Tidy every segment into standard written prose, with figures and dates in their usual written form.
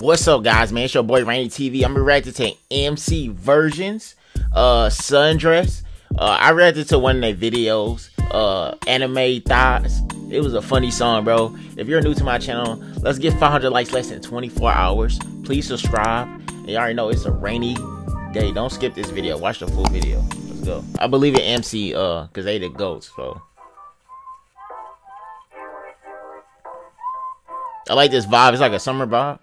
What's up, guys, man? It's your boy Rainy TV. I'm reacting to MC Virgins, Sundress. I reacted to one of their videos, Anime Thoughts. It was a funny song, bro. If you're new to my channel, let's get 500 likes less than 24 hours. Please subscribe. And you already know it's a rainy day. Don't skip this video. Watch the full video. Let's go. I believe in MC, cause they the goats, bro. I like this vibe. It's like a summer vibe.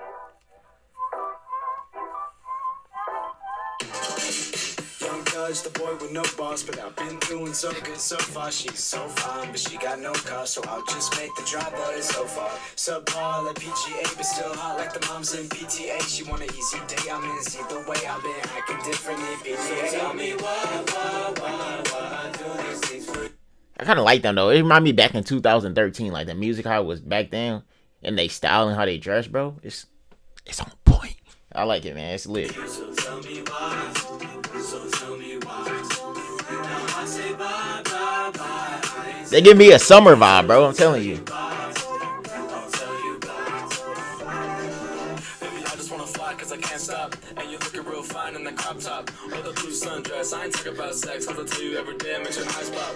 The boy with no boss, but I've been doing so good so far. She's so fine, but she got no car, so I'll just make the drive out is so far. Subpar like PGA, but still hot like the moms in PTA. She wanna easy day, I'm in. See the way I've been acting differently. So tell me why do these things for. I kind of like them though. It reminded me back in 2013, like the music how it was back then, and they style and how they dress, bro. It's on point. I like it, man. It's lit. So tell me why. They give me a summer vibe, bro. I'm telling you. I can't stop, and you're looking real fine in the crop top or the blue sundress. I ain't talking about sex, I'll tell you every day, makes your eyes pop.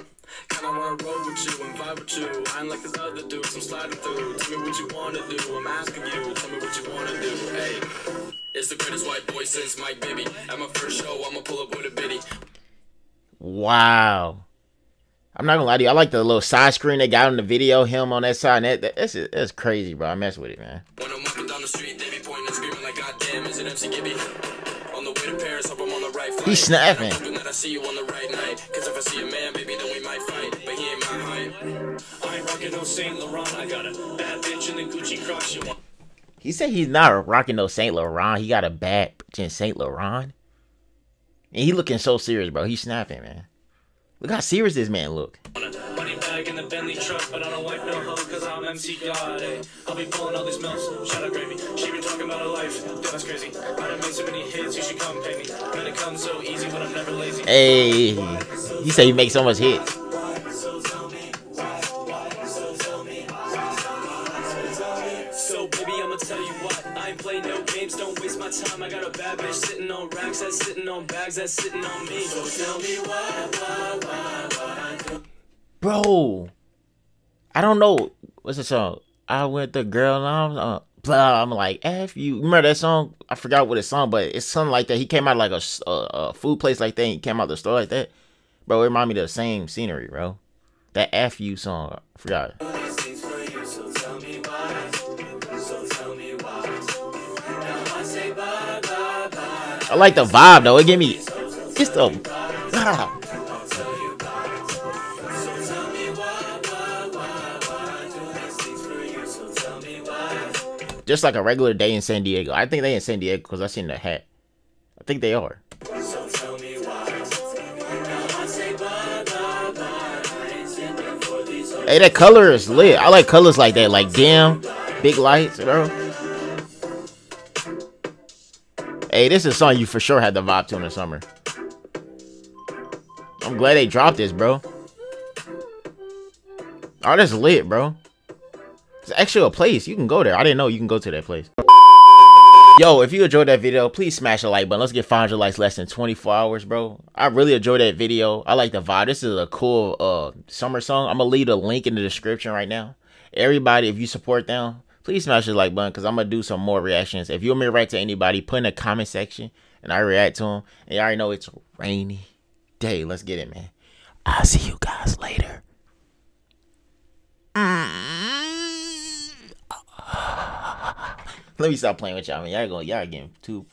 Kinda wanna roll with you and vibe with you. I ain't like this other dude, I'm sliding through. Tell me what you wanna do, I'm asking you. Tell me what you wanna do, hey. It's the greatest white boy since Mike Bibby. At my first show, I'ma pull up with a biddy. Wow. I'm not gonna lie to you, I like the little side screen they got in the video, him on that side, and that's crazy, bro. I mess with it, man. When I'm walking down the street, they be pointing and screaming like, God damn, is it MC Gibby? On the way to Paris, hope I'm on the right flight. He's snapping. I'm hoping that I see you on the right night, cause if I see a man, baby, then we might fight, but he ain't my height. I ain't rocking no St. Laurent, I got a bad bitch in the Gucci cross you want. He said he's not rocking no St. Laurent, he got a bad bitch in St. Laurent. And he looking so serious, bro. He's snapping, man. Look how serious this man look. Money bag in the Bentley truck, but I don't wipe no hoe cause I'm MC God. I'll be pulling all these melts, shout out gravy. She been talking about her life, that's crazy. I done made so many hits, you should come pay me. Man, it comes so easy, but I'm never lazy. Hey, he said he makes so much hits. So baby, I'ma tell you what, I ain't play no games, don't waste my time. I got a bad bitch sitting on racks, that's sitting on bags, that's sitting on me. So tell me why. Bro, I don't know, what's the song? I went the girl and I'm like, F you. Remember that song? I forgot what it's song, but it's something like that. He came out like a food place like that, and he came out the store like that. Bro, it reminded me of the same scenery, bro. That F you song, I forgot. I like the vibe though. It gave me it's the just like a regular day in San Diego. I think they in San Diego because I seen the hat. I think they are. Hey, that color is lit. I like colors like that, like damn big lights, bro. Hey, this is a song you for sure had the vibe to in the summer. I'm glad they dropped this, bro. Oh, that's lit, bro. It's actually a place. You can go there. I didn't know you can go to that place. Yo, if you enjoyed that video, please smash the like button. Let's get 500 likes less than 24 hours, bro. I really enjoyed that video. I like the vibe. This is a cool summer song. I'm going to leave a link in the description right now. Everybody, if you support them, please smash the like button because I'm going to do some more reactions. If you want me to react to anybody, put in the comment section and I react to them. And you already know it's a rainy day. Let's get it, man. I'll see you guys later. Let me stop playing with y'all, man. Y'all getting too